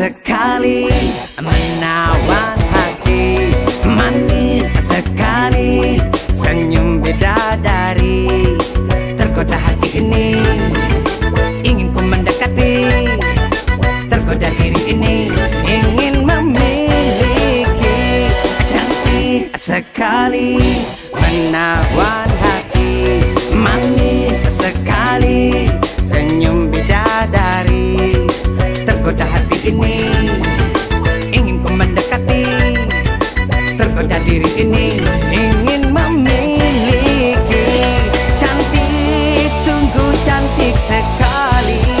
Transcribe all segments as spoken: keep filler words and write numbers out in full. sekali, menawan hati, manis sekali, senyum bidadari. Tergoda hati ini, ingin ku mendekati. Tergoda diri ini, ingin memiliki. Cantik sekali, menawan hati, manis sekali, senyum bidadari. Tergoda hati ini, ingin ku mendekati. Tergoda diri ini, ingin memiliki. Cantik, sungguh cantik sekali.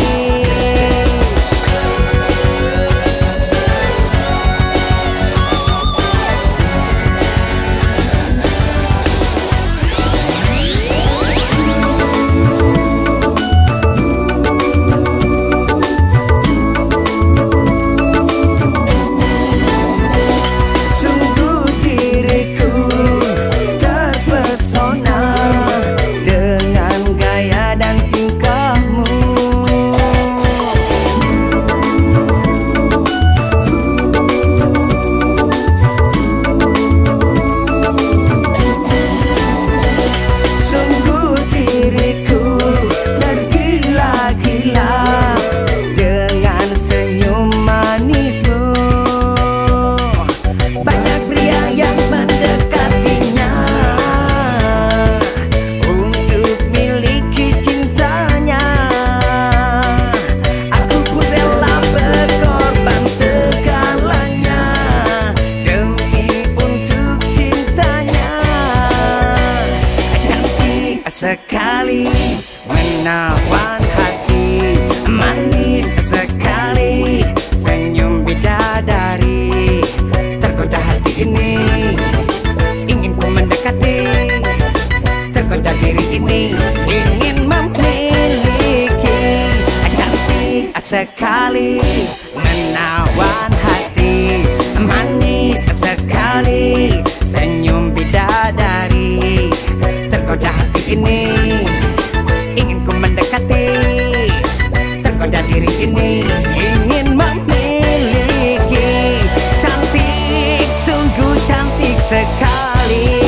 Sekali menawan hati, manis sekali, senyum bidadari. Tergoda hati ini, ingin ku mendekati. Tergoda diri ini, ingin memiliki. Cantik sekali, menawan hati, manis sekali, senyum bidadari. Tergoda hati ini, ingin ku mendekati. Tergoda diri ini, ingin memiliki. Cantik, sungguh cantik sekali.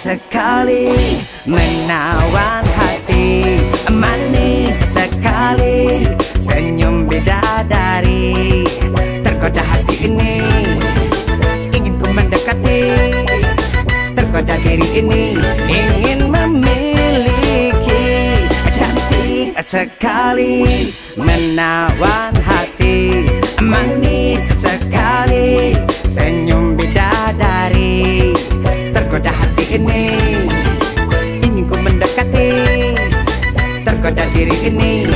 Sekali menawan hati, manis sekali, senyum bidadari. Tergoda hati ini, ingin ku mendekati. Tergoda diri ini, ingin memiliki. Cantik sekali, menawan hati, manis sekali, senyum bidadari. Tergoda hati ini, ingin ku mendekati. Tergoda diri ini.